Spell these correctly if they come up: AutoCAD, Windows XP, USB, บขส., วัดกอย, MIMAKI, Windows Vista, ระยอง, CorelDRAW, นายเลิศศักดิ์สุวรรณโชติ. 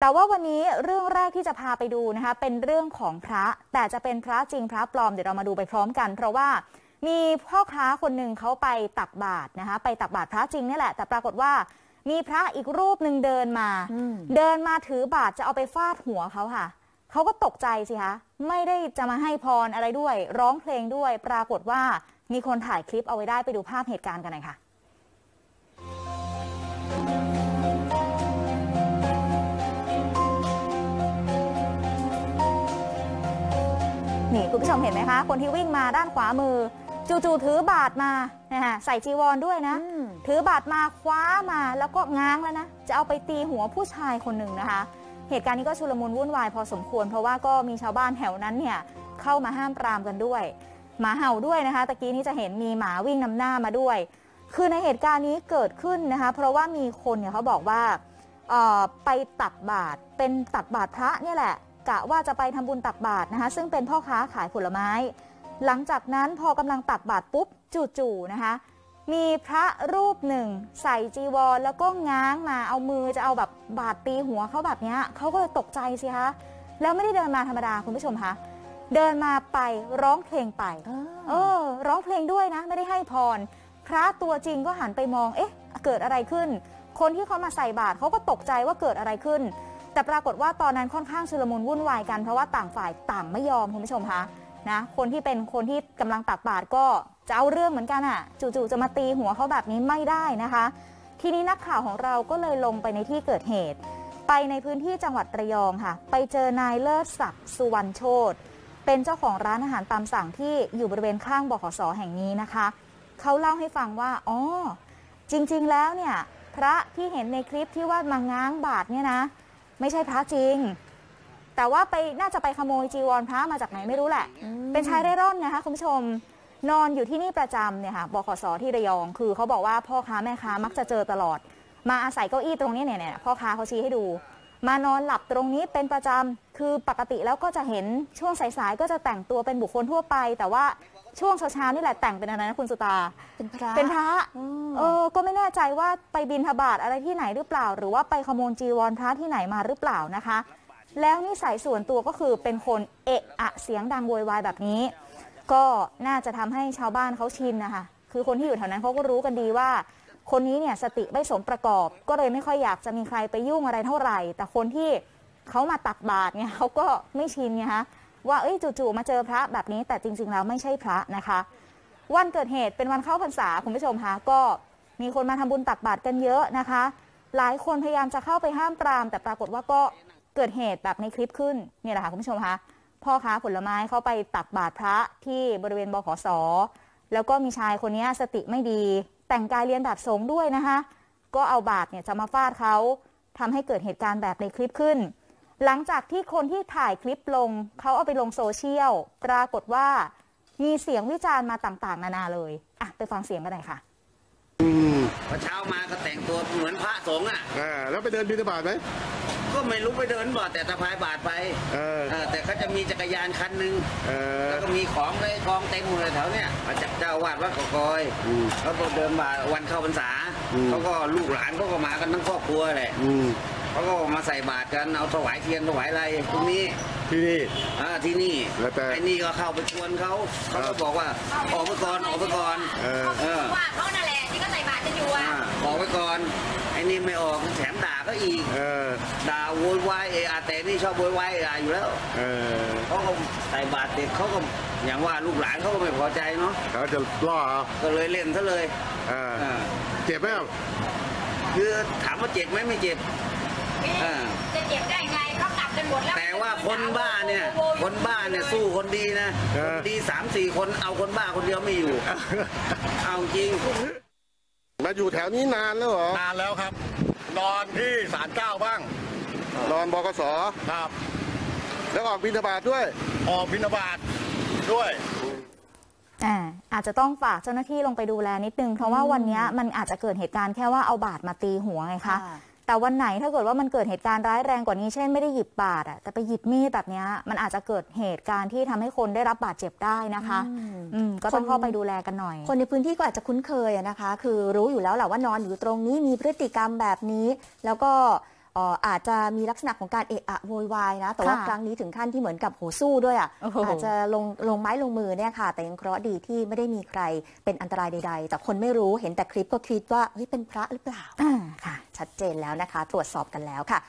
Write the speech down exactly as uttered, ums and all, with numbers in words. แต่ว่าวันนี้เรื่องแรกที่จะพาไปดูนะคะเป็นเรื่องของพระแต่จะเป็นพระจริงพระปลอมเดี๋ยวเรามาดูไปพร้อมกันเพราะว่ามีพ่อค้าคนหนึ่งเขาไปตักบาตรนะคะไปตักบาตรพระจริงนี่แหละแต่ปรากฏว่ามีพระอีกรูปหนึ่งเดินมาเดินมาถือบาตรจะเอาไปฟาดหัวเขาค่ะเขาก็ตกใจสิคะไม่ได้จะมาให้พรอะไรด้วยร้องเพลงด้วยปรากฏว่ามีคนถ่ายคลิปเอาไว้ได้ไปดูภาพเหตุการณ์กันหน่อยค่ะนี่คุณผู้ชมเห็นไหมคะคนที่วิ่งมาด้านขวามือจู่ๆถือบาตรมานะคะใส่จีวรด้วยนะถือบาตรมาคว้ามาแล้วก็ง้างแล้วนะจะเอาไปตีหัวผู้ชายคนหนึ่งนะคะเหตุการณ์นี้ก็ชุลมุนวุ่นวายพอสมควรเพราะว่าก็มีชาวบ้านแถวนั้นเนี่ยเข้ามาห้ามปรามกันด้วยหมาเห่าด้วยนะคะตะกี้นี้จะเห็นมีหมาวิ่งนำหน้ามาด้วยคือในเหตุการณ์นี้เกิดขึ้นนะคะเพราะว่ามีคนเนี่ยเขาบอกว่าไปตักบาตรเป็นตักบาตรพระเนี่ยแหละกะว่าจะไปทำบุญตักบาตรนะคะซึ่งเป็นพ่อค้าขายผลไม้หลังจากนั้นพอกำลังตักบาตรปุ๊บจู่ๆนะคะมีพระรูปหนึ่งใส่จีวรแล้วก็ง้างมาเอามือจะเอาแบบบาตรตีหัวเขาแบบนี้เขาก็เลยตกใจสิคะแล้วไม่ได้เดินมาธรรมดาคุณผู้ชมคะเดินมาไปร้องเพลงไปเออร้องเพลงด้วยนะไม่ได้ให้พรพระตัวจริงก็หันไปมองเอ๊ะเกิดอะไรขึ้นคนที่เขามาใส่บาตรเขาก็ตกใจว่าเกิดอะไรขึ้นแต่ปรากฏว่าตอนนั้นค่อนข้างชุลมุนวุ่นวายกันเพราะว่าต่างฝ่ายต่างไม่ยอมคุณผู้ชมคะนะคนที่เป็นคนที่กำลังตักบาตรก็จะเอาเรื่องเหมือนกันอ่ะจู่ๆจะมาตีหัวเขาแบบนี้ไม่ได้นะคะทีนี้นักข่าวของเราก็เลยลงไปในที่เกิดเหตุไปในพื้นที่จังหวัดระยองค่ะไปเจอนายเลิศศักดิ์สุวรรณโชติเป็นเจ้าของร้านอาหารตามสั่งที่อยู่บริเวณข้างบขส.แห่งนี้นะคะเขาเล่าให้ฟังว่าอ๋อจริงๆแล้วเนี่ยพระที่เห็นในคลิปที่ว่ามาง้างบาตรเนี่ยนะไม่ใช่พระจริงแต่ว่าไปน่าจะไปขโมยจีวรพระมาจากไหนไม่รู้แหละเป็นชายเร่ร่อนนะคะคุณผู้ชมนอนอยู่ที่นี่ประจำเนี่ยค่ะบขส.ที่ระยองคือเขาบอกว่าพ่อค้าแม่ค้ามักจะเจอตลอดมาอาศัยเก้าอี้ตรงนี้เนี่ยพ่อค้าเขาชี้ให้ดูมานอนหลับตรงนี้เป็นประจำคือปกติแล้วก็จะเห็นช่วงสายๆก็จะแต่งตัวเป็นบุคคลทั่วไปแต่ว่าช่วงเช้าๆนี่แหละแต่งเป็นอะไรนะคุณสุตาเป็นพระเป็นพระเออก็ไม่แน่ใจว่าไปบิณฑบาตอะไรที่ไหนหรือเปล่าหรือว่าไปขโมยจีวรพระที่ไหนมาหรือเปล่านะคะแล้วนิสัยส่วนตัวก็คือเป็นคนเอะอะเสียงดังโวยวายแบบนี้ก็น่าจะทำให้ชาวบ้านเขาชินนะคะคือคนที่อยู่แถวนั้นเขาก็รู้กันดีว่าคนนี้เนี่ยสติไม่สมประกอบก็เลยไม่ค่อยอยากจะมีใครไปยุ่งอะไรเท่าไหร่แต่คนที่เขามาตักบาตรเนี่ยเขาก็ไม่ชินไงฮะว่าเอ้ยจู่ๆมาเจอพระแบบนี้แต่จริงๆแล้วไม่ใช่พระนะคะวันเกิดเหตุเป็นวันเข้าพรรษาคุณผู้ชมคะก็มีคนมาทำบุญตักบาตรกันเยอะนะคะหลายคนพยายามจะเข้าไปห้ามปรามแต่ปรากฏว่าก็เกิดเหตุแบบในคลิปขึ้นนี่แหละค่ะคุณผู้ชมคะพ่อค้าผลไม้เขาไปตักบาตรพระที่บริเวณบขส.แล้วก็มีชายคนนี้สติไม่ดีแต่งกายเรียนแบบสงฆ์ด้วยนะคะก็เอาบาตรเนี่ยจะมาฟาดเขาทำให้เกิดเหตุการณ์แบบในคลิปขึ้นหลังจากที่คนที่ถ่ายคลิปลงเขาเอาไปลงโซเชียลปรากฏว่ามีเสียงวิจารณ์มาต่างๆนานาเลยอ่ะไปฟังเสียงกันหน่อยค่ะอืมพอเช้ามาก็แต่งตัวเหมือนพระสงฆ์อ่ะอ่าแล้วไปเดินบิณฑบาตไหมก็ไม่รู้ไปเดินบาตแต่สะพายบาตไปเออแต่เขาจะมีจักรยานคันหนึ่งเออแล้วก็มีของเลยกองเต็มหมดเลยแถวเนี้ยมาจากเจ้าวาดวัดกอยเขาก็เดินบาตวันเข้าพรรษาเขาก็ลูกหลานเขาก็มากันทั้งครอบครัวแหละอืมเขาก็มาใส่บาตรกันเอาถวายเทียนถวายอะไรตรงนี้ที่นี่อ่าที่นี่ไอ้นี่ก็เข้าไปชวนเขาเขาก็บอกว่าออกไปก่อนออกไปก่อนเออว่าเขานั่นแหละที่ก็ใส่บาตรจะอยู่อ่ะออกไปก่อนไอ้นี่ไม่ออกแถมด่าก็อีกเออด่าโวยวายเออแต่นี่ชอบโวยวายด่าอยู่แล้วเออเขาก็ใส่บาตรเด็กเขาก็อย่างว่าลูกหลานเขาก็ไม่พอใจเนาะเขาจะล่อก็เลยเล่นซะเลยเออเจ็บไหมคือถามว่าเจ็บไหมไม่เจ็บจะเจ็บได้ไงเขาตักกันหมดแล้วแต่ว่าคนบ้าเนี่ยคนบ้าเนี่ยสู้คนดีนะคนดีสามสี่คนเอาคนบ้าคนเดียวไม่อยู่เอาจริงมาอยู่แถวนี้นานแล้วเหรอนานแล้วครับนอนที่ศาลเจ้าบ้างนอนบกส.ครับแล้วออกบิณฑบาตด้วยออกบิณฑบาตด้วยอ่าอาจจะต้องฝากเจ้าหน้าที่ลงไปดูแลนิดนึงเพราะว่าวันนี้มันอาจจะเกิดเหตุการณ์แค่ว่าเอาบาตรมาตีหัวไงคะแต่วันไหนถ้าเกิดว่ามันเกิดเหตุการณ์ร้ายแรงกว่านี้เช่นไม่ได้หยิบบาตรอะแต่ไปหยิบมีดแบบนี้มันอาจจะเกิดเหตุการณ์ที่ทำให้คนได้รับบาดเจ็บได้นะคะก็ต้องเข้าไปดูแลกันหน่อยคนในพื้นที่ก็อาจจะคุ้นเคยนะคะคือรู้อยู่แล้วแหละว่านอนอยู่ตรงนี้มีพฤติกรรมแบบนี้แล้วก็ อาจจะมีลักษณะของการเอะอะโวยวายนะแต่ว่าครั้งนี้ถึงขั้นที่เหมือนกับโหสู้ด้วยอ่ะอาจจะลงลงไม้ลงมือเนี่ยค่ะแต่ยังเคราะห์ดีที่ไม่ได้มีใครเป็นอันตรายใดๆแต่คนไม่รู้เห็นแต่คลิปก็คิดว่าเฮ้ยเป็นพระหรือเปล่าค่ะชัดเจนแล้วนะคะตรวจสอบกันแล้วค่ะ